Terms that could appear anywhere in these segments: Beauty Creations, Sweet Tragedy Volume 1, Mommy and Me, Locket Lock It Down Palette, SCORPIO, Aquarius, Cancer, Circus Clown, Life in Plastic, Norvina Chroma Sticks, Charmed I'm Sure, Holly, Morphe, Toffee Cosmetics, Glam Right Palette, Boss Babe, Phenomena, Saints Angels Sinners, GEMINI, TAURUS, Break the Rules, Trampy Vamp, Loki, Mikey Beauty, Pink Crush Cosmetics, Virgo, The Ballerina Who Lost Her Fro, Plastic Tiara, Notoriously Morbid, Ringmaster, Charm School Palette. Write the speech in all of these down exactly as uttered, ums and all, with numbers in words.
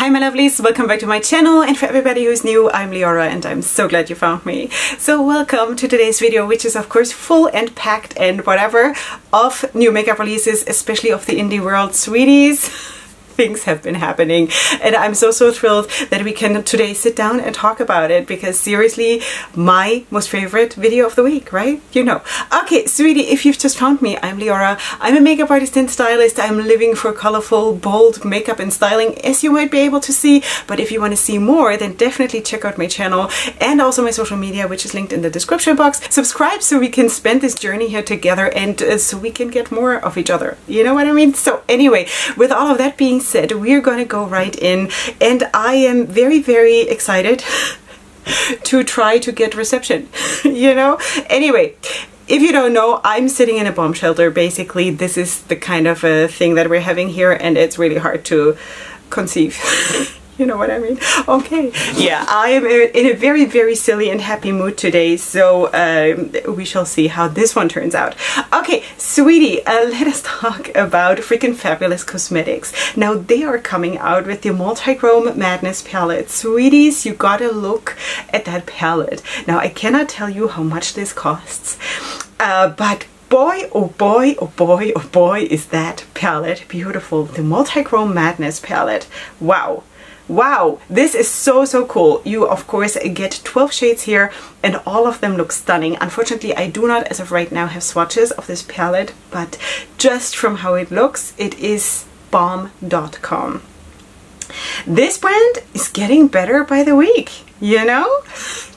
Hi my lovelies, welcome back to my channel, and for everybody who is new, I'm Leora and I'm so glad you found me. So welcome to today's video, which is of course full and packed and whatever of new makeup releases, especially of the indie world, sweeties. Things have been happening and I'm so so thrilled that we can today sit down and talk about it, because seriously, my most favorite video of the week, right? You know. Okay, sweetie, if you've just found me, I'm Leora. I'm a makeup artist and stylist. I'm living for colorful, bold makeup and styling, as you might be able to see. But if you want to see more, then definitely check out my channel and also my social media, which is linked in the description box. Subscribe so we can spend this journey here together and uh, so we can get more of each other. You know what I mean? So anyway, with all of that being said, said we're gonna go right in, and I am very very excited to try to get reception. You know, anyway, if you don't know, I'm sitting in a bomb shelter. Basically, this is the kind of a thing that we're having here, and it's really hard to conceive. You know what I mean? Okay. Yeah, I am in a very, very silly and happy mood today, so um, we shall see how this one turns out. Okay, sweetie, uh, let us talk about Frikin' Fabulous Cosmetics. Now, they are coming out with the Multichrome Madness Palette. Sweeties, you gotta look at that palette. Now, I cannot tell you how much this costs, uh, but boy, oh boy, oh boy, oh boy, is that palette beautiful. The Multichrome Madness Palette. Wow. Wow, this is so so cool. You of course get twelve shades here and all of them look stunning. Unfortunately, I do not as of right now have swatches of this palette, but just from how it looks, it is bomb dot com. This brand is getting better by the week, you know?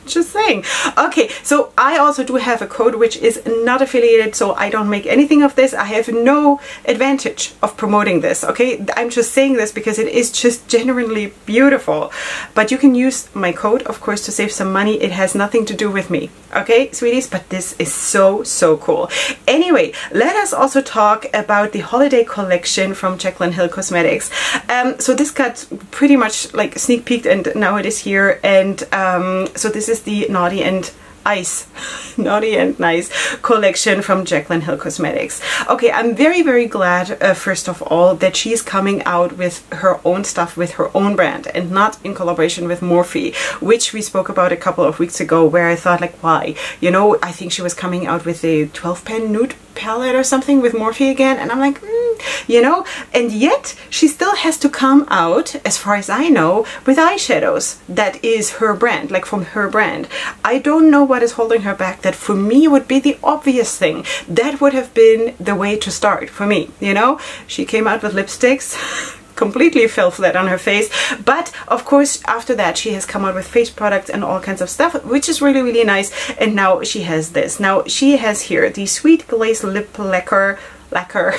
Just saying. Okay, so I also do have a code which is not affiliated, so I don't make anything of this. I have no advantage of promoting this, okay? I'm just saying this because it is just genuinely beautiful. But you can use my code, of course, to save some money. It has nothing to do with me, okay, sweeties? But this is so, so cool. Anyway, let us also talk about the holiday collection from Jaclyn Hill Cosmetics. Um, so this got pretty much like sneak peeked and now it is here. And um, so this is the Naughty and Ice, Naughty and Nice collection from Jaclyn Hill Cosmetics. Okay, I'm very, very glad, uh, first of all, that she's coming out with her own stuff, with her own brand, and not in collaboration with Morphe, which we spoke about a couple of weeks ago, where I thought, like, why? You know, I think she was coming out with a twelve pan nude palette or something with Morphe again, and I'm like, mm, you know? And yet, she still has to come out, as far as I know, with eyeshadows. That is her brand, like, from her brand. I don't know what is holding her back. That for me would be the obvious thing. That would have been the way to start for me, you know? She came out with lipsticks, completely fell flat on her face, but of course after that she has come out with face products and all kinds of stuff, which is really really nice, and now she has this. Now she has here the Sweet Glaze Lip Lacquer, lacquer.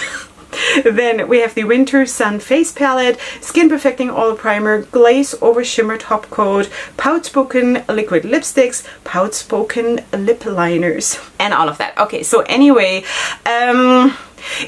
Then we have the Winter Sun Face Palette, Skin Perfecting Oil Primer, Glaze Over Shimmer Top Coat, Pout-Spoken Liquid Lipsticks, Pout-Spoken Lip Liners, and all of that. Okay, so anyway, um...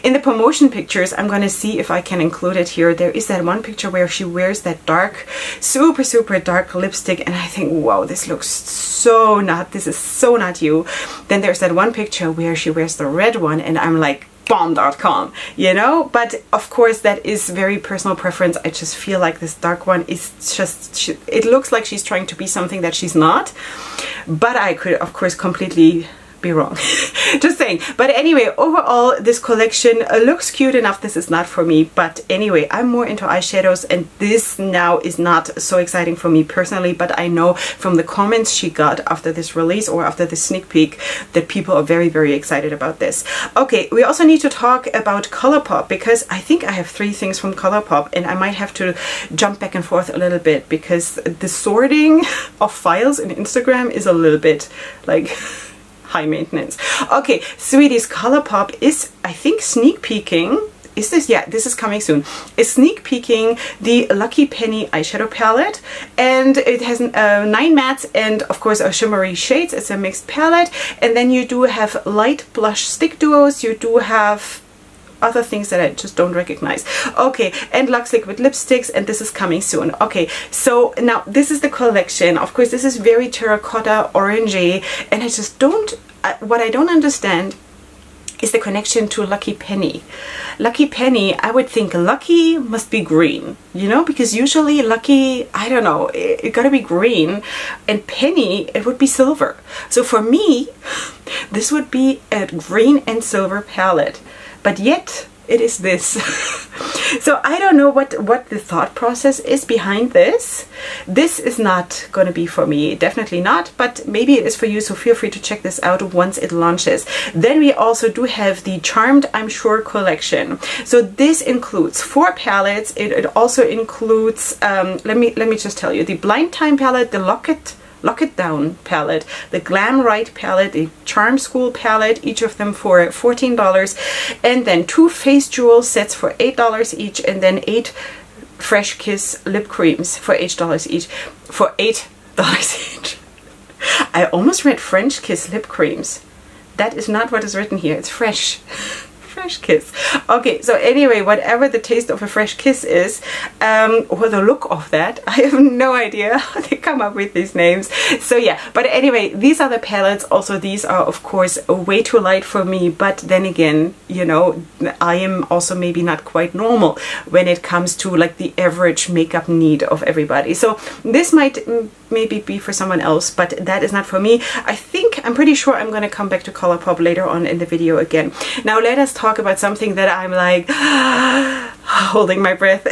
in the promotion pictures, I'm gonna see if I can include it here. There is that one picture where she wears that dark, super super dark lipstick, and I think, wow, this looks so not, this is so not you. Then there's that one picture where she wears the red one, and I'm like, bomb dot com, you know? But of course that is very personal preference. I just feel like this dark one is just, she, it looks like she's trying to be something that she's not, but I could of course completely be wrong. Just saying. But anyway, overall this collection uh, looks cute enough. This is not for me, but anyway, I'm more into eyeshadows, and this now is not so exciting for me personally, but I know from the comments she got after this release or after the sneak peek that people are very very excited about this. Okay, we also need to talk about Colourpop, because I think I have three things from Colourpop, and I might have to jump back and forth a little bit because the sorting of files in Instagram is a little bit like high maintenance. Okay, sweeties, Colourpop is, I think, sneak peeking. Is this? Yeah, this is coming soon. It's sneak peeking the Lucky Penny eyeshadow palette, and it has uh, nine mattes and of course a shimmery shades. It's a mixed palette, and then you do have light blush stick duos. You do have other things that I just don't recognize. Okay, and Luxe Liquid Lipsticks, and this is coming soon. Okay, so now this is the collection. Of course, this is very terracotta orangey, and I just don't, uh, what I don't understand is the connection to Lucky Penny. Lucky Penny, I would think Lucky must be green, you know, because usually Lucky, I don't know, it, it gotta be green, and Penny, it would be silver. So for me, this would be a green and silver palette, but yet it is this. So I don't know what, what the thought process is behind this. This is not going to be for me, definitely not, but maybe it is for you, so feel free to check this out once it launches. Then we also do have the Charmed I'm Sure collection. So this includes four palettes. It, it also includes, um, let me let me just tell you, the Blind Time palette, the Locket Lock It Down palette, the Glam Right palette, the Charm School palette, each of them for fourteen dollars, and then two face jewel sets for eight dollars each, and then eight Fresh Kiss Lip Creams for eight dollars each, for eight dollars each. I almost read French Kiss Lip Creams. That is not what is written here, it's Fresh. Fresh Kiss. Okay, so anyway, whatever the taste of a fresh kiss is, um, or the look of that, I have no idea how they come up with these names. So yeah, but anyway, these are the palettes. Also, these are, of course, way too light for me, but then again, you know, I am also maybe not quite normal when it comes to like the average makeup need of everybody. So this might maybe be for someone else, but that is not for me. I think, I'm pretty sure I'm gonna come back to Colourpop later on in the video again. Now let us talk Talk about something that I'm like holding my breath.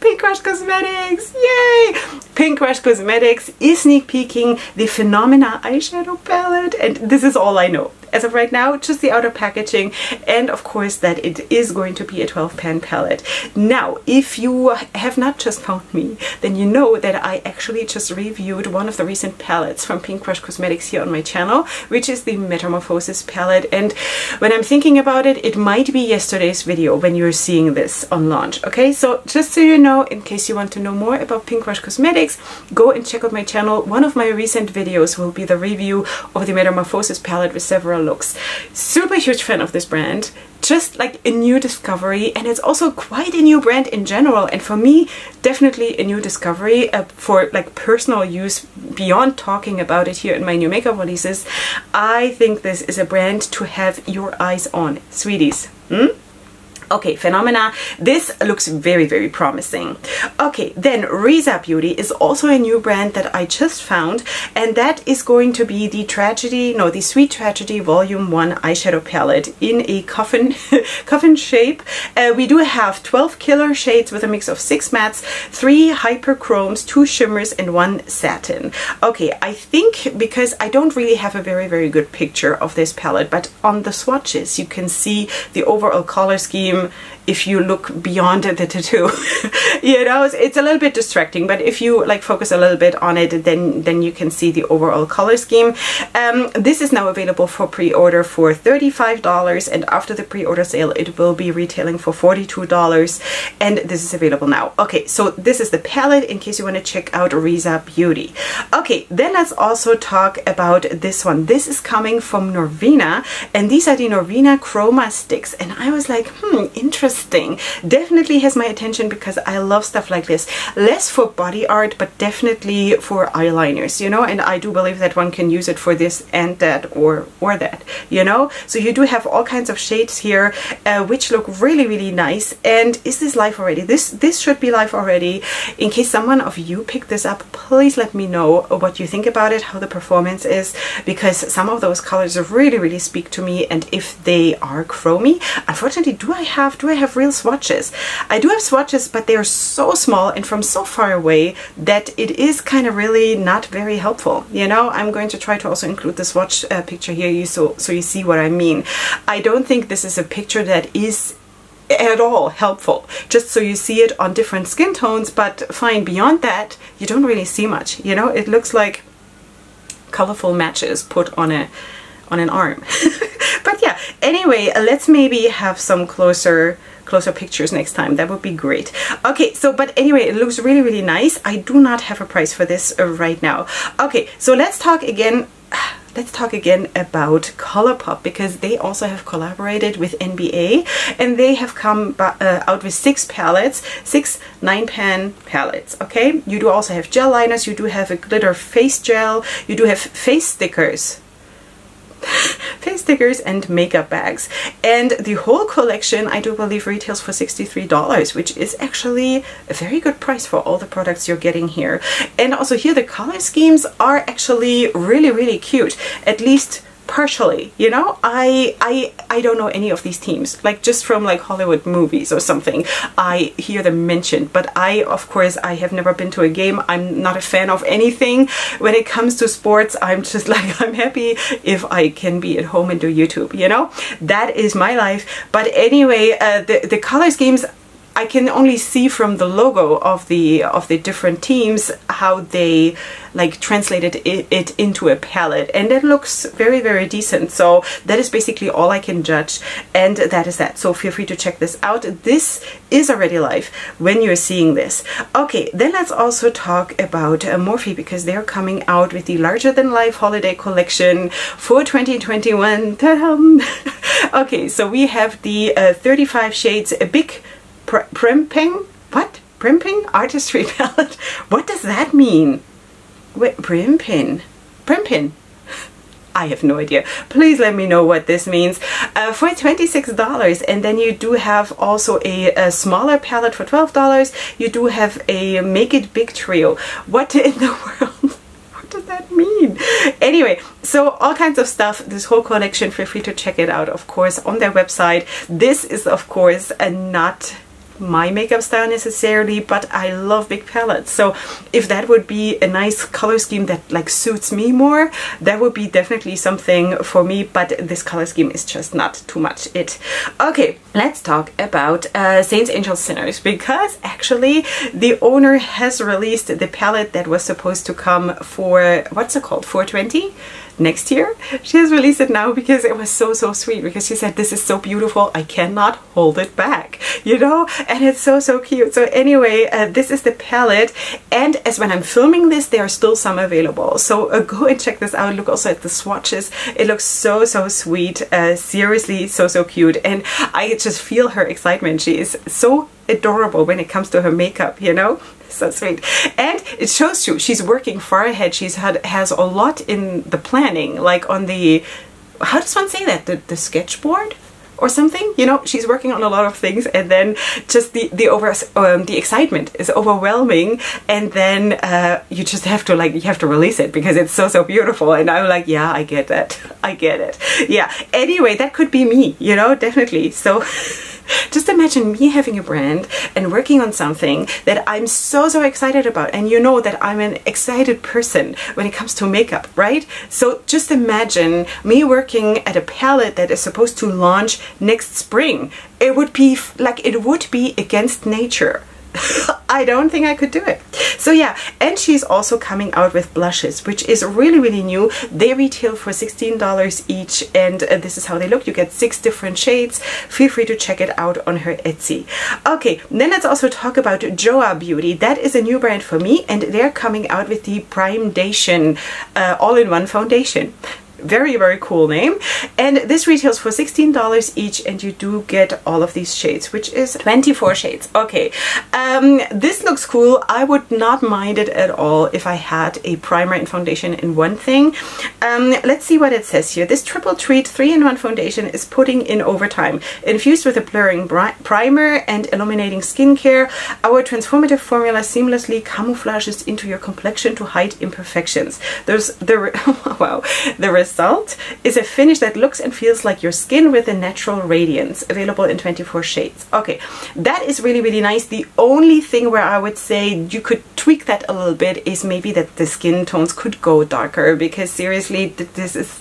Pink Crush Cosmetics, yay! Pink Crush Cosmetics is sneak peeking the Phenomena eyeshadow palette, and this is all I know. As of right now, just the outer packaging, and of course that it is going to be a twelve pan palette. Now, if you have not just found me, then you know that I actually just reviewed one of the recent palettes from Pink Crush Cosmetics here on my channel, which is the Metamorphosis palette, and when I'm thinking about it, it might be yesterday's video when you're seeing this on launch, okay? So just so you know, in case you want to know more about Pink Crush Cosmetics, go and check out my channel. One of my recent videos will be the review of the Metamorphosis palette with several looks. Super huge fan of this brand, just like a new discovery, and it's also quite a new brand in general, and for me definitely a new discovery uh, for like personal use beyond talking about it here in my new makeup releases. I think this is a brand to have your eyes on, sweeties. Hmm? Okay, Phenomena. This looks very, very promising. Okay, then Reza Beauty is also a new brand that I just found, and that is going to be the Tragedy, no, the Sweet Tragedy Volume one eyeshadow palette in a coffin coffin shape. Uh, we do have twelve killer shades with a mix of six mattes, three hyperchromes, two shimmers, and one satin. Okay, I think because I don't really have a very, very good picture of this palette, but on the swatches you can see the overall color scheme if you look beyond the tattoo. You know, it's, it's a little bit distracting, but if you like focus a little bit on it, then then you can see the overall color scheme. Um, this is now available for pre-order for thirty-five dollars, and after the pre-order sale it will be retailing for forty-two dollars, and this is available now. Okay, so this is the palette in case you want to check out Reza Beauty. Okay, then let's also talk about this one. This is coming from Norvina, and these are the Norvina Chroma Sticks, and I was like, hmm, interesting. Definitely has my attention because I love stuff like this. Less for body art, but definitely for eyeliners, you know, and I do believe that one can use it for this and that, or or that, you know. So you do have all kinds of shades here, uh, which look really, really nice. And is this live already? This this should be live already. In case someone of you picked this up, please let me know what you think about it, how the performance is, because some of those colors really, really speak to me. And if they are chromy, unfortunately, do I have do I have real swatches? I do have swatches, but they are so small and from so far away that it is kind of really not very helpful, you know. I'm going to try to also include the swatch uh, picture here, you so so you see what I mean. I don't think this is a picture that is at all helpful, just so you see it on different skin tones, but fine. Beyond that, you don't really see much, you know. It looks like colorful matches put on a on an arm. But yeah, anyway, let's maybe have some closer closer pictures next time. That would be great. Okay, so but anyway, it looks really, really nice. I do not have a price for this uh, right now. Okay, so let's talk again Let's talk again about Colourpop, because they also have collaborated with N B A, and they have come uh, out with six palettes, six nine pan palettes, okay? You do also have gel liners, you do have a glitter face gel, you do have face stickers. face stickers and makeup bags. And the whole collection, I do believe, retails for sixty-three dollars, which is actually a very good price for all the products you're getting here. And also here the color schemes are actually really, really cute, at least partially, you know. I I I don't know any of these teams, like just from like Hollywood movies or something. I hear them mentioned, but I, of course, I have never been to a game. I'm not a fan of anything. When it comes to sports, I'm just like, I'm happy if I can be at home and do YouTube, you know. That is my life. But anyway, uh, the, the color schemes, I can only see from the logo of the of the different teams how they like translated it, it into a palette, and it looks very, very decent. So that is basically all I can judge, and that is that. So feel free to check this out. This is already live when you're seeing this. Okay, then let's also talk about uh, Morphe, because they're coming out with the larger than life holiday collection for twenty twenty-one. Ta-da! Okay, so we have the uh, thirty-five shades, a big Pr primping? What? Primping? Artistry palette? What does that mean? Wait, primping? Primping? I have no idea. Please let me know what this means. Uh, for twenty-six dollars, and then you do have also a, a smaller palette for twelve dollars. You do have a Make It Big trio. What in the world? What does that mean? Anyway, so all kinds of stuff, this whole collection, feel free to check it out, of course, on their website. This is, of course, a not my makeup style necessarily, but I love big palettes, so if that would be a nice color scheme that like suits me more, that would be definitely something for me, but this color scheme is just not too much it. Okay, let's talk about uh, Saints, Angels, Sinners, because actually the owner has released the palette that was supposed to come for, what's it called, four twenty? Next year. She has released it now because it was so, so sweet, because she said, this is so beautiful, I cannot hold it back, you know, and it's so, so cute. So anyway, uh, this is the palette, and as when I'm filming this, there are still some available, so uh, go and check this out. Look also at the swatches. It looks so, so sweet, uh, seriously so, so cute, and I just feel her excitement. She is so adorable when it comes to her makeup, you know. So sweet, and it shows you she's working far ahead. She's had has a lot in the planning, like on the, how does one say that, the, the sketchboard or something, you know. She's working on a lot of things, and then just the the over um, the excitement is overwhelming, and then uh, you just have to like you have to release it because it's so, so beautiful. And I'm like, yeah, I get that, I get it, yeah. Anyway, that could be me, you know, definitely. So just imagine me having a brand and working on something that I'm so, so excited about, and you know that I'm an excited person when it comes to makeup, right? So just imagine me working at a palette that is supposed to launch next spring. It would be like, it would be against nature. I don't think I could do it. So yeah, and she's also coming out with blushes, which is really, really new. They retail for sixteen dollars each, and uh, this is how they look. You get six different shades. Feel free to check it out on her Etsy. Okay, then let's also talk about Joa Beauty. That is a new brand for me, and they're coming out with the Primedation uh, all-in-one foundation. Very, very cool name, and this retails for sixteen dollars each, and you do get all of these shades, which is twenty-four shades. Okay, um, this looks cool. I would not mind it at all if I had a primer and foundation in one thing. Um, let's see what it says here. This triple treat three in one foundation is putting in overtime, infused with a blurring primer and illuminating skincare. Our transformative formula seamlessly camouflages into your complexion to hide imperfections. There's the wow, the result Result is a finish that looks and feels like your skin with a natural radiance, available in twenty-four shades. Okay, that is really, really nice. The only thing where I would say you could tweak that a little bit is maybe that the skin tones could go darker, because seriously, this is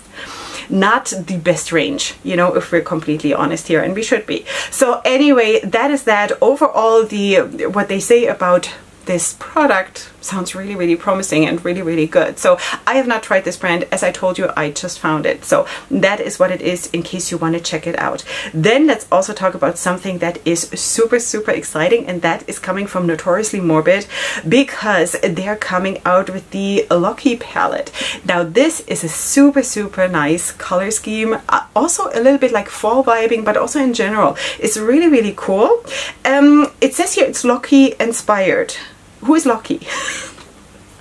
not the best range, you know, if we're completely honest here, and we should be. So anyway, that is that. Overall, the what they say about this product sounds really, really promising and really, really good. So I have not tried this brand. As I told you, I just found it. So that is what it is, in case you want to check it out. Then let's also talk about something that is super, super exciting, and that is coming from Notoriously Morbid, because they're coming out with the Loki palette. Now this is a super, super nice color scheme. Also a little bit like fall vibing, but also in general. It's really, really cool. Um, it says here it's Loki inspired. Who is Loki?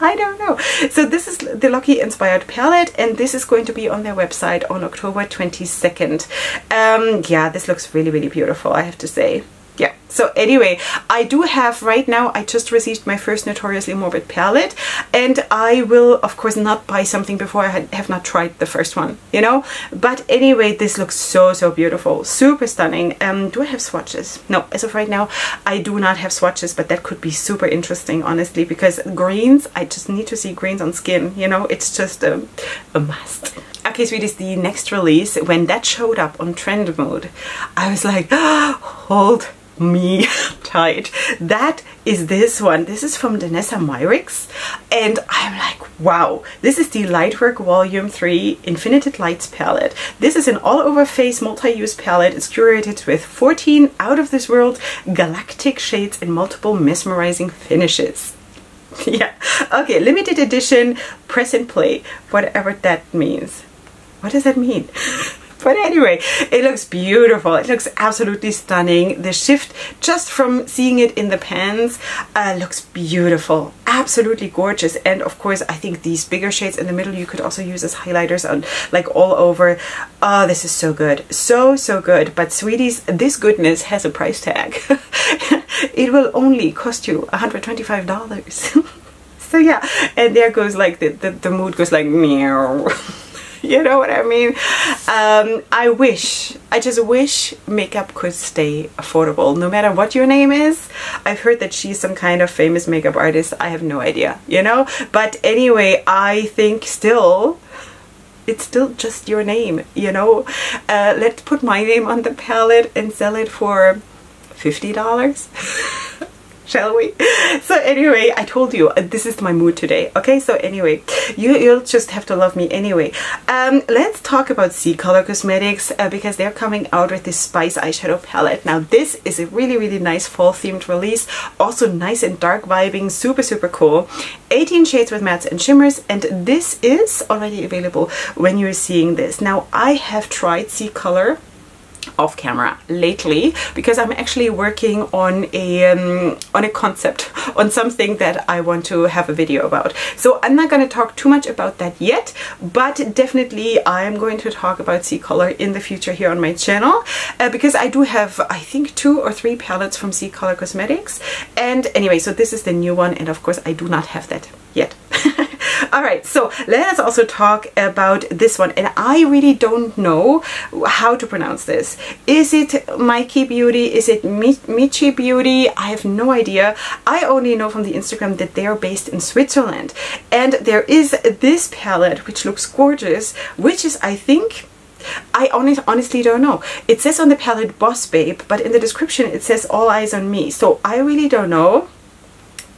I don't know. So this is the Loki inspired palette, and this is going to be on their website on October twenty-second. Um, yeah, this looks really, really beautiful, I have to say. Yeah, so anyway, I do have right now, I just received my first Notoriously Morbid palette, and I will of course not buy something before I have not tried the first one, you know? But anyway, this looks so, so beautiful, super stunning. Um, do I have swatches? No, as of right now, I do not have swatches, but that could be super interesting, honestly, because greens, I just need to see greens on skin, you know? It's just a, a must. Okay, sweeties, the next release, when that showed up on Trend Mode, I was like, oh, hold me tight. That is this one. This is from Danessa Myricks, and I'm like, wow, this is the Lightwork Volume three Infinited Lights palette. This is an all-over face multi-use palette. It's curated with fourteen out-of-this-world galactic shades and multiple mesmerizing finishes. Yeah, okay, limited edition, press and play, whatever that means. What does that mean? But anyway, it looks beautiful. It looks absolutely stunning. The shift just from seeing it in the pans uh, looks beautiful. Absolutely gorgeous. And of course, I think these bigger shades in the middle you could also use as highlighters on like all over. Oh, this is so good. So, so good. But sweeties, this goodness has a price tag. It will only cost you one hundred twenty-five dollars. So yeah, and there goes like the, the, the mood goes like meow. You know what I mean? Um, I wish, I just wish makeup could stay affordable, no matter what your name is. I've heard that she's some kind of famous makeup artist. I have no idea, you know? But anyway, I think still, it's still just your name, you know? Uh, let's put my name on the palette and sell it for fifty dollars. Shall we? So anyway, I told you, this is my mood today. Okay, so anyway, you, you'll just have to love me anyway. Um, let's talk about CCOLOR Cosmetics uh, because they're coming out with this Spice eyeshadow palette. Now this is a really, really nice fall themed release. Also nice and dark vibing, super, super cool. eighteen shades with mattes and shimmers, and this is already available when you're seeing this. Now I have tried CCOLOR off camera lately because I'm actually working on a um, on a concept, on something that I want to have a video about. So I'm not going to talk too much about that yet, but definitely I'm going to talk about CCOLOR in the future here on my channel uh, because I do have, I think, two or three palettes from CCOLOR Cosmetics. And anyway, so this is the new one, and of course I do not have that yet. Alright, so let us also talk about this one, and I really don't know how to pronounce this. Is it Mikey Beauty? Is it Mi Michi Beauty? I have no idea. I only know from the Instagram that they are based in Switzerland. And there is this palette, which looks gorgeous, which is, I think, I honest, honestly don't know. It says on the palette Boss Babe, but in the description it says All Eyes on Me. So I really don't know.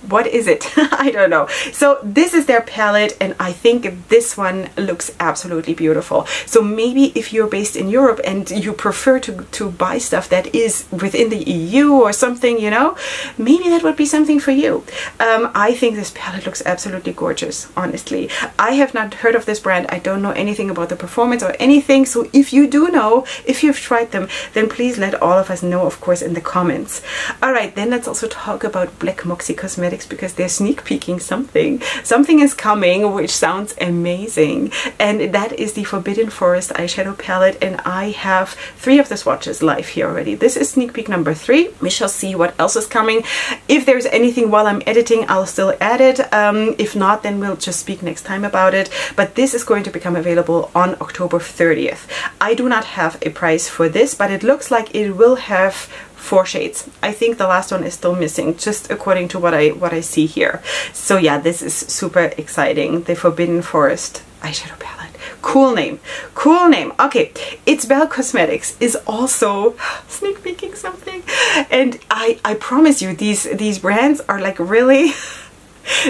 What is it? I don't know. So this is their palette, and I think this one looks absolutely beautiful. So maybe if you're based in Europe and you prefer to, to buy stuff that is within the E U or something, you know, maybe that would be something for you. Um, I think this palette looks absolutely gorgeous, honestly. I have not heard of this brand. I don't know anything about the performance or anything. So if you do know, if you've tried them, then please let all of us know, of course, in the comments. All right, then let's also talk about Black Moxie Cosmetics, because they're sneak peeking something. Something is coming, which sounds amazing. And that is the Forbidden Forest eyeshadow palette. And I have three of the swatches live here already. This is sneak peek number three. We shall see what else is coming. If there's anything while I'm editing, I'll still add it. Um, if not, then we'll just speak next time about it. But this is going to become available on October thirtieth. I do not have a price for this, but it looks like it will have four shades. I think the last one is still missing, just according to what I what I see here. So yeah, this is super exciting. The Forbidden Forest eyeshadow palette. Cool name. Cool name. Okay, It's Belle Cosmetics is also sneak peeking something, and I I promise you, these these brands are like really.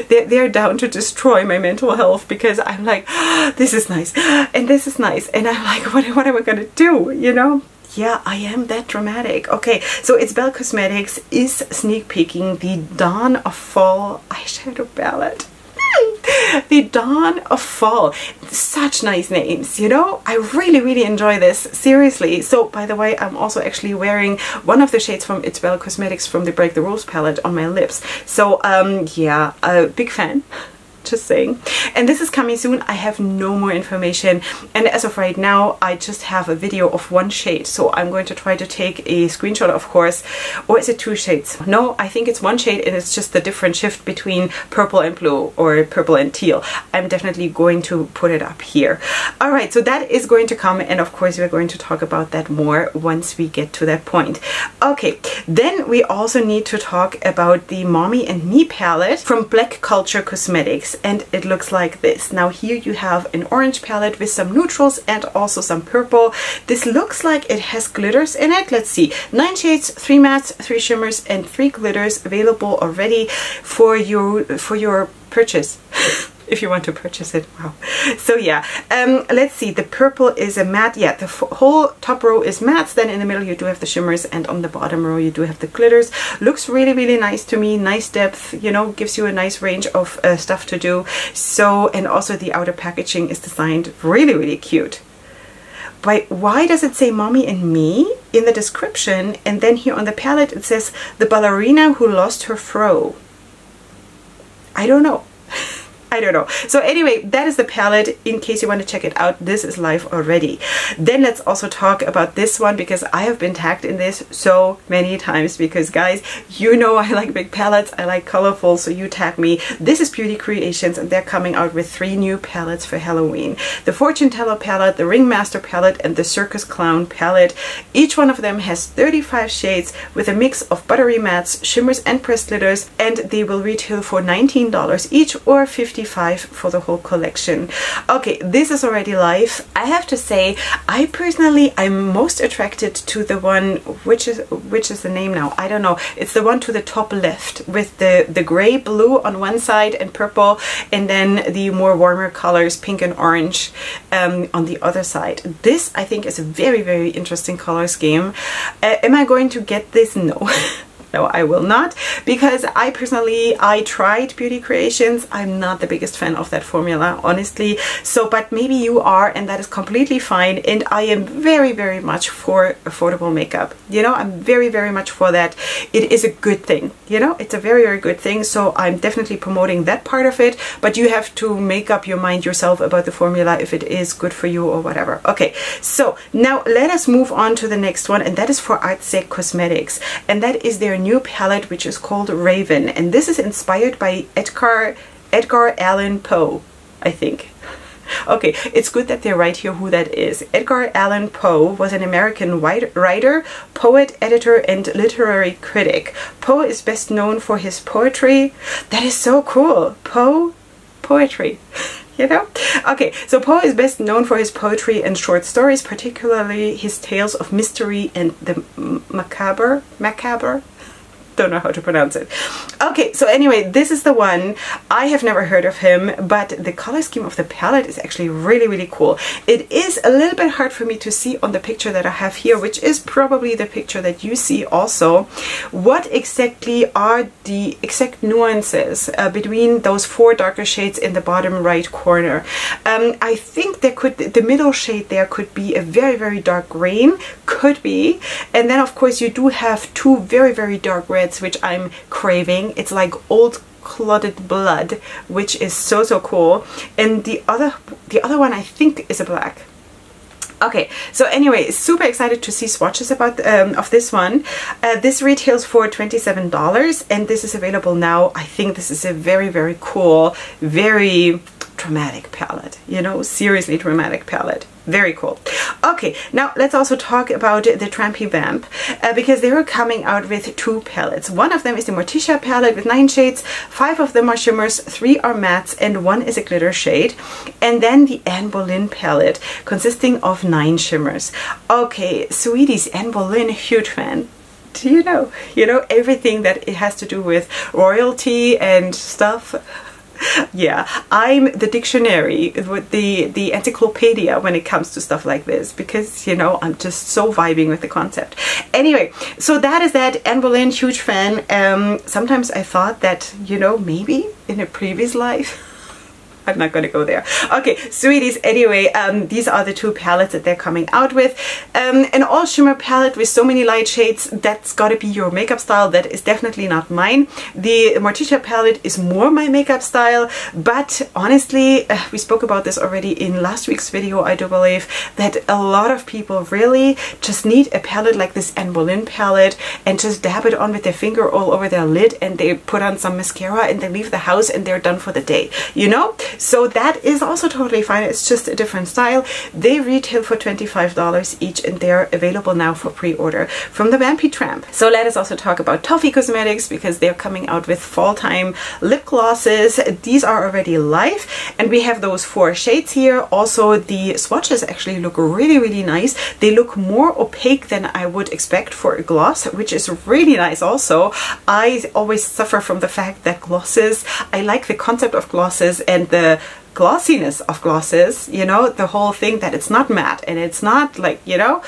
They're, they're down to destroy my mental health, because I'm like, oh, this is nice and this is nice, and I'm like, what what am I gonna do? You know. Yeah, I am that dramatic. Okay, so It's Belle Cosmetics is sneak peeking the Dawn of Fall eyeshadow palette. The Dawn of Fall. Such nice names, you know? I really, really enjoy this, seriously. So, by the way, I'm also actually wearing one of the shades from It's Belle Cosmetics from the Break the Rules palette on my lips. So, um, yeah, a big fan. just saying. And this is coming soon. I have no more information, and as of right now I just have a video of one shade, so I'm going to try to take a screenshot, of course. Or is it two shades? No, I think it's one shade, and it's just the different shift between purple and blue, or purple and teal. I'm definitely going to put it up here. Alright, so that is going to come, and of course we're going to talk about that more once we get to that point. Okay, then we also need to talk about the Mommy and Me palette from Black Culture Cosmetics, and it looks like this. Now here you have an orange palette with some neutrals and also some purple. This looks like it has glitters in it. Let's see, nine shades, three mattes, three shimmers and three glitters available already for your for your purchase. If you want to purchase it, wow. So yeah, um, let's see, the purple is a matte, yeah, the whole top row is mattes, then in the middle you do have the shimmers, and on the bottom row you do have the glitters. Looks really, really nice to me, nice depth, you know, gives you a nice range of uh, stuff to do. So, and also the outer packaging is designed really, really cute. But why does it say Mommy and Me in the description, and then here on the palette it says, the ballerina who lost her fro? I don't know. I don't know. So anyway, that is the palette in case you want to check it out. This is live already. Then let's also talk about this one, because I have been tagged in this so many times, because guys, you know I like big palettes, I like colorful, so you tag me. This is Beauty Creations, and they're coming out with three new palettes for Halloween. The Fortune Teller palette, the Ringmaster palette and the Circus Clown palette. Each one of them has thirty-five shades with a mix of buttery mattes, shimmers and pressed glitters, and they will retail for nineteen dollars each, or fifty dollars fifty-five for the whole collection. Okay, this is already live. I have to say, I personally, I'm most attracted to the one, which is which is the name now? I don't know. It's the one to the top left with the, the gray, blue on one side and purple, and then the more warmer colors, pink and orange, um, on the other side. This, I think, is a very, very interesting color scheme. Uh, am I going to get this? No. No, I will not, because I personally, I tried Beauty Creations. I'm not the biggest fan of that formula, honestly. So, but maybe you are, and that is completely fine. And I am very, very much for affordable makeup. You know, I'm very, very much for that. It is a good thing. You know, it's a very, very good thing. So I'm definitely promoting that part of it. But you have to make up your mind yourself about the formula, if it is good for you or whatever. Okay, so now let us move on to the next one, and that is for Artsec Cosmetics, and that is their new palette, which is called Raven, and this is inspired by Edgar Edgar Allan Poe, I think. Okay, it's good that they write here who that is. Edgar Allan Poe was an American writer, poet, editor, and literary critic. Poe is best known for his poetry. That is so cool. Poe, poetry. You know? Okay, so Poe is best known for his poetry and short stories, particularly his tales of mystery and the macabre. Macabre? Don't know how to pronounce it. Okay, so anyway, this is the one. I have never heard of him, but the color scheme of the palette is actually really, really cool. It is a little bit hard for me to see on the picture that I have here, which is probably the picture that you see also. What exactly are the exact nuances uh, between those four darker shades in the bottom right corner? Um, I think there could, the middle shade there could be a very, very dark green, could be. And then of course you do have two very, very dark reds, which I'm craving. It's like old clotted blood, which is so, so cool. And the other the other one I think is a black. Okay, so anyway, super excited to see swatches about um, of this one. Uh, this retails for twenty-seven dollars, and this is available now. I think this is a very, very cool, very dramatic palette, you know, seriously dramatic palette. Very cool. Okay, now let's also talk about the Trampy Vamp, uh, because they are coming out with two palettes. One of them is the Morticia palette with nine shades, five of them are shimmers, three are mattes, and one is a glitter shade. And then the Anne Boleyn palette, consisting of nine shimmers. Okay, sweeties, Anne Boleyn, huge fan. Do you know? You know, everything that it has to do with royalty and stuff. Yeah, I'm the dictionary, with the, the encyclopedia when it comes to stuff like this, because, you know, I'm just so vibing with the concept. Anyway, so that is that. Anne Boleyn, huge fan. Um, sometimes I thought that, you know, maybe in a previous life, I'm not gonna go there. Okay, sweeties, anyway, um, these are the two palettes that they're coming out with. Um, an all shimmer palette with so many light shades, that's gotta be your makeup style. That is definitely not mine. The Morticia palette is more my makeup style, but honestly, uh, we spoke about this already in last week's video, I do believe, that a lot of people really just need a palette like this Anne Boleyn palette and just dab it on with their finger all over their lid, and they put on some mascara and they leave the house and they're done for the day, you know? So that is also totally fine. It's just a different style. They retail for twenty-five dollars each and they're available now for pre-order from the Vampy Tramp. So let us also talk about Toffee Cosmetics, because they're coming out with fall time lip glosses. These are already live and we have those four shades here. Also, the swatches actually look really, really nice. They look more opaque than I would expect for a gloss, which is really nice also. I always suffer from the fact that glosses, I like the concept of glosses and the glossiness of glosses, you know, the whole thing that it's not matte and it's not like, you know,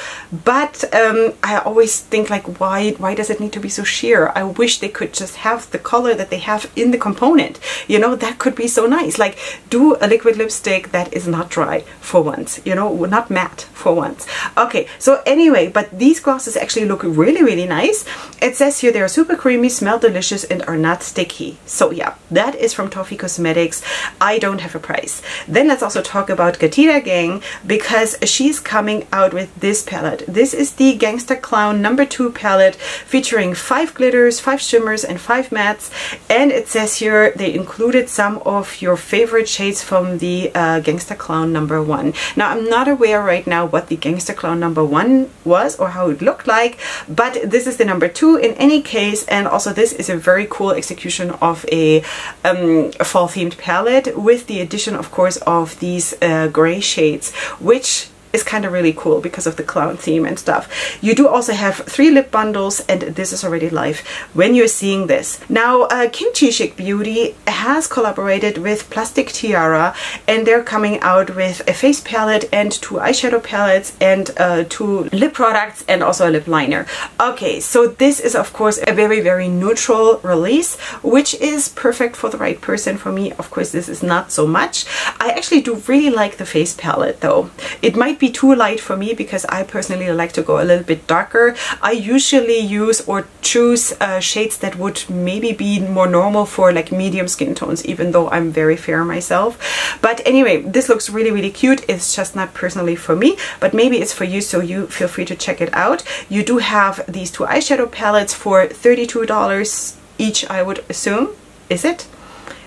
but um, I always think like, why why does it need to be so sheer? I wish they could just have the color that they have in the component, you know, that could be so nice. Like, do a liquid lipstick that is not dry for once, you know, not matte for once. Okay, so anyway, but these glosses actually look really, really nice. It says here they're super creamy, smell delicious, and are not sticky. So yeah, that is from Toffee Cosmetics. I don't have a price. Then let's also talk about Katina Gang, because she's coming out with this palette. This is the Gangsta Clown number two palette, featuring five glitters, five shimmers, and five mattes. And it says here they included some of your favorite shades from the uh, Gangsta Clown number one. Now, I'm not aware right now what the Gangsta Clown number one was or how it looked like, but this is the number two in any case. And also, this is a very cool execution of a, um, a fall themed palette with the addition, of course, of these uh, gray shades, which is kind of really cool because of the clown theme and stuff. You do also have three lip bundles, and this is already live when you're seeing this. Now, uh, Kimchi Chic Beauty has collaborated with Plastic Tiara, and they're coming out with a face palette and two eyeshadow palettes and uh, two lip products and also a lip liner. Okay, so this is, of course, a very, very neutral release, which is perfect for the right person. For me, of course, this is not so much. I actually do really like the face palette, though. It might be too light for me because I personally like to go a little bit darker. I usually use or choose uh, shades that would maybe be more normal for like medium skin tones, even though I'm very fair myself. But anyway, this looks really, really cute. It's just not personally for me, but maybe it's for you, so you feel free to check it out. You do have these two eyeshadow palettes for thirty-two dollars each, I would assume. Is it?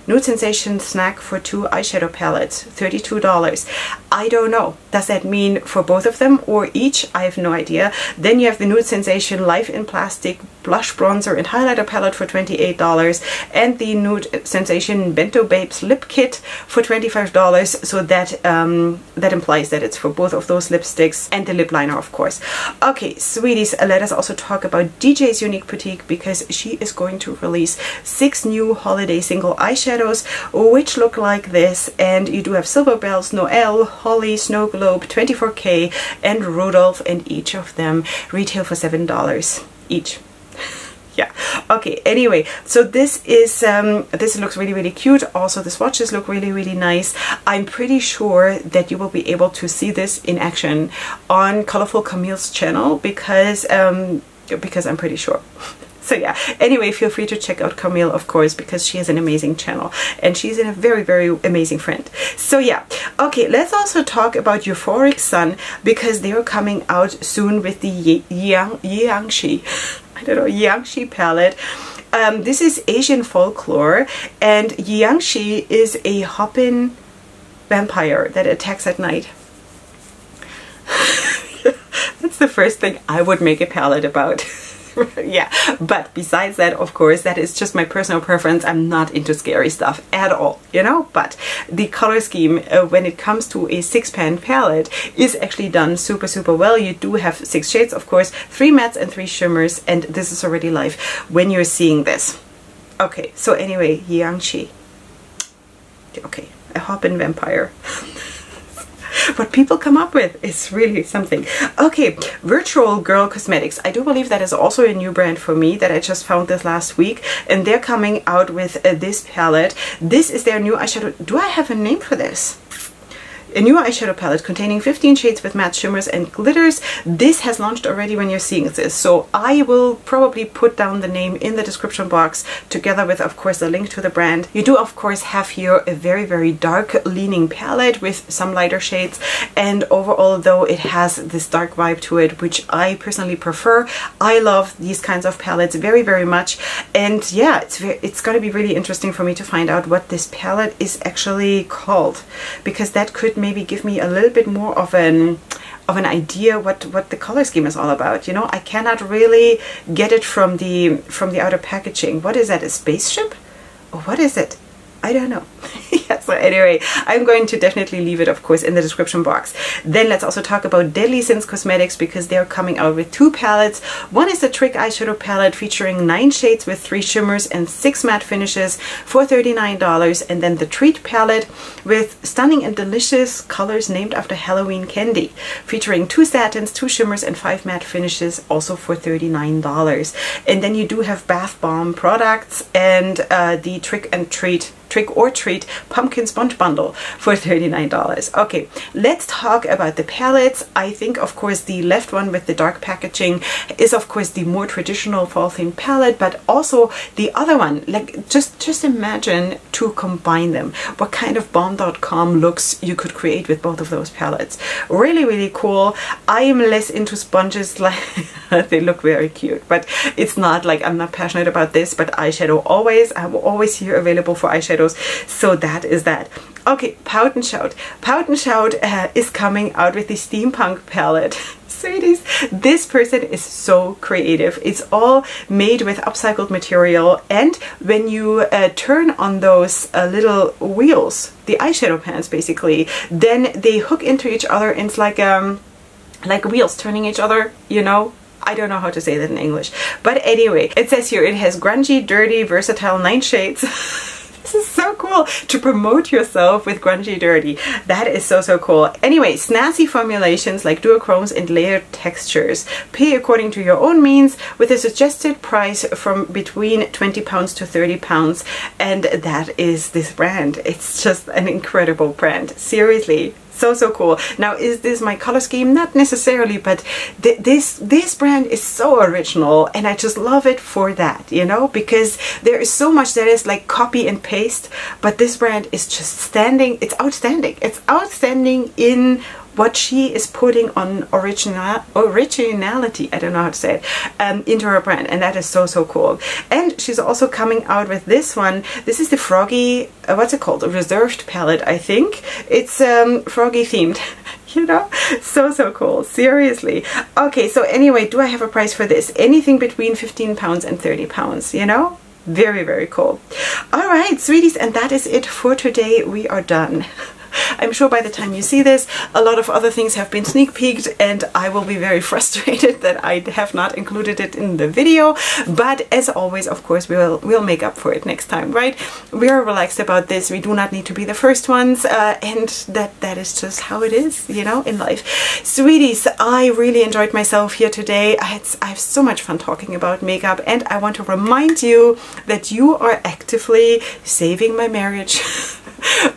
Nude Sensation Snack for two eyeshadow palettes, thirty-two dollars. I don't know. Does that mean for both of them or each? I have no idea. Then you have the Nude Sensation Life in Plastic Blush, Bronzer, and Highlighter Palette for twenty-eight dollars, and the Nude Sensation Bento Babes Lip Kit for twenty-five dollars. So that um, that implies that it's for both of those lipsticks and the lip liner, of course. Okay, sweeties, let us also talk about D J's Unique Boutique, because she is going to release six new holiday single eyeshadows, which look like this. And you do have Silver Bells, Noelle, Holly, Snow Globe, twenty-four K, and Rudolph, and each of them retail for seven dollars each. Yeah, okay, anyway, so this is um this looks really, really cute. Also, the swatches look really, really nice. I'm pretty sure that you will be able to see this in action on Colorful Camille's channel, because um because I'm pretty sure. So yeah, anyway, feel free to check out Camille, of course, because she has an amazing channel and she's a very, very amazing friend. So yeah, okay, let's also talk about Euphoric Sun, because they are coming out soon with the Ye Yang Yangshi, I don't know, Yangshi palette. Um, this is Asian folklore, and Yangshi is a hoppin' vampire that attacks at night. That's the first thing I would make a palette about. Yeah, but besides that, of course, that is just my personal preference. I'm not into scary stuff at all, you know, but the color scheme uh, when it comes to a six-pan palette is actually done super, super well. You do have six shades, of course, three mattes and three shimmers, and this is already live when you're seeing this. Okay, so anyway, Yangshi. Okay, a hoppin' vampire. what people come up with is really something. Okay, Virtual Girl Cosmetics. I do believe that is also a new brand for me that I just found this last week, and they're coming out with uh, this palette. This is their new eyeshadow. Do I have a name for this? A new eyeshadow palette containing fifteen shades with matte shimmers and glitters. This has launched already when you're seeing this, so I will probably put down the name in the description box together with, of course, the link to the brand. You do, of course, have here a very, very dark leaning palette with some lighter shades, and overall, though, it has this dark vibe to it, which I personally prefer. I love these kinds of palettes very, very much, and yeah, it's, it's going to be really interesting for me to find out what this palette is actually called, because that could maybe give me a little bit more of an of an idea what what the color scheme is all about. You know, I cannot really get it from the from the outer packaging. What is that, a spaceship? Or what is it? I don't know. Yeah, so anyway, I'm going to definitely leave it, of course, in the description box. Then let's also talk about Deadly Sins Cosmetics, because they're coming out with two palettes. One is the Trick Eyeshadow Palette featuring nine shades with three shimmers and six matte finishes for thirty-nine dollars. And then the Treat Palette with stunning and delicious colors named after Halloween candy, featuring two satins, two shimmers, and five matte finishes, also for thirty-nine dollars. And then you do have Bath Bomb products and uh, the Trick and Treat Trick or Treat Pumpkin Sponge Bundle for thirty-nine dollars. Okay, let's talk about the palettes. I think, of course, the left one with the dark packaging is, of course, the more traditional fall theme palette, but also the other one, like, just, just imagine to combine them. What kind of bomb dot com looks you could create with both of those palettes. Really, really cool. I am less into sponges. Like, they look very cute, but it's not like I'm not passionate about this, but eyeshadow always. I'm always here available for eyeshadow. So that is that. Okay, Pout and Shout. Pout and Shout uh, is coming out with the Steampunk palette. Sweeties, this person is so creative. It's all made with upcycled material, and when you uh, turn on those uh, little wheels, the eyeshadow pans basically, then they hook into each other, and it's like um, like wheels turning each other, you know? I don't know how to say that in English. But anyway, it says here it has grungy, dirty, versatile, nine shades. This is so cool to promote yourself with grungy dirty. That is so, so cool. Anyway, snazzy formulations like duochromes and layered textures. Pay according to your own means with a suggested price from between twenty pounds to thirty pounds. And that is this brand. It's just an incredible brand. Seriously. So, so cool. Now, is this my color scheme? Not necessarily, but th this this brand is so original, and I just love it for that, you know, because there is so much that is like copy and paste, but this brand is just standing. It's outstanding. It's outstanding in what she is putting on original originality, I don't know how to say it, um, into her brand, and that is so, so cool. And she's also coming out with this one. This is the Froggy, uh, what's it called? A Reserved palette, I think. It's um, Froggy themed. You know, so, so cool, seriously. Okay, so anyway, do I have a price for this? Anything between fifteen pounds and thirty pounds, you know? Very, very cool. All right, sweeties, and that is it for today. We are done. I'm sure by the time you see this, a lot of other things have been sneak peeked, and I will be very frustrated that I have not included it in the video. But as always, of course, we will we'll make up for it next time, right? We are relaxed about this. We do not need to be the first ones, uh, and that that is just how it is, you know, in life. Sweeties, I really enjoyed myself here today. I had I have so much fun talking about makeup, and I want to remind you that you are actively saving my marriage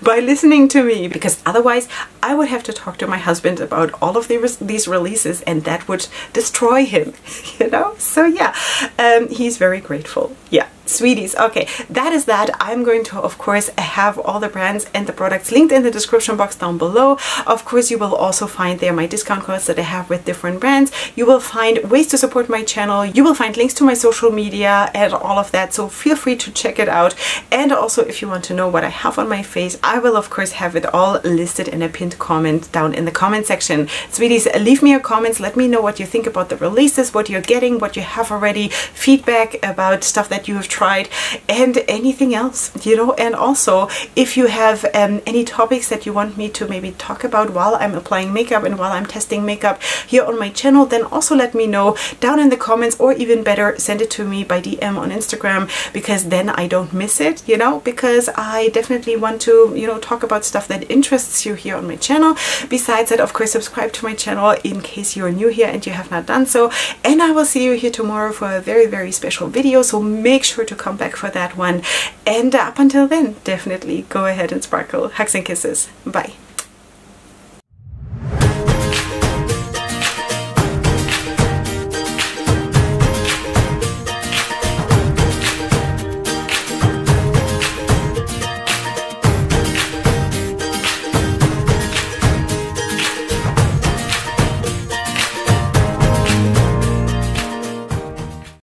by listening to me, because otherwise I would have to talk to my husband about all of the res these releases, and that would destroy him, you know? So yeah, um, he's very grateful. Yeah, sweeties. Okay, that is that. I'm going to, of course, have all the brands and the products linked in the description box down below. Of course, you will also find there my discount codes that I have with different brands. You will find ways to support my channel. You will find links to my social media and all of that. So feel free to check it out. And also, if you want to know what I have on my face, I will, of course, have it all listed in a pinned comment down in the comment section. Sweeties, leave me your comments. Let me know what you think about the releases, what you're getting, what you have already, feedback about stuff that you have tried, and anything else, you know. And also, if you have um, any topics that you want me to maybe talk about while I'm applying makeup and while I'm testing makeup here on my channel, then also let me know down in the comments, or even better, send it to me by D M on Instagram, because then I don't miss it, you know, because I definitely want to, you know, talk about stuff that interests you here on my channel. Besides that, of course, subscribe to my channel in case you're new here and you have not done so. And I will see you here tomorrow for a very, very special video, so make sure to come back for that one. And up until then, definitely go ahead and sparkle. Hugs and kisses. Bye.